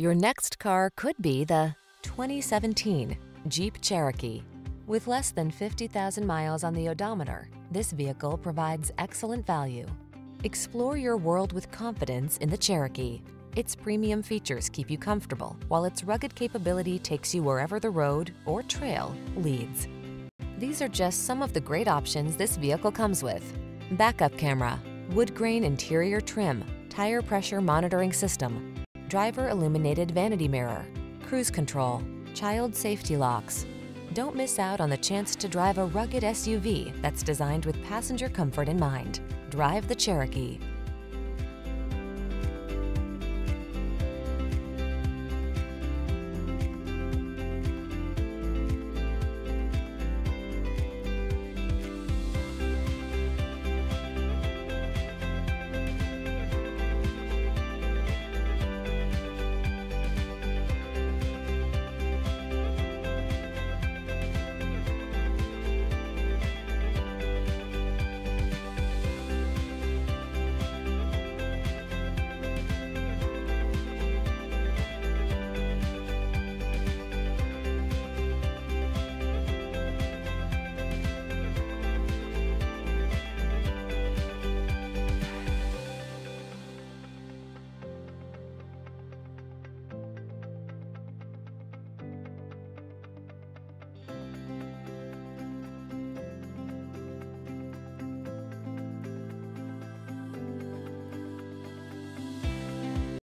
Your next car could be the 2017 Jeep Cherokee. With less than 50,000 miles on the odometer, this vehicle provides excellent value. Explore your world with confidence in the Cherokee. Its premium features keep you comfortable, while its rugged capability takes you wherever the road or trail leads. These are just some of the great options this vehicle comes with: backup camera, wood grain interior trim, tire pressure monitoring system, driver illuminated vanity mirror, cruise control, child safety locks. Don't miss out on the chance to drive a rugged SUV that's designed with passenger comfort in mind. Drive the Cherokee.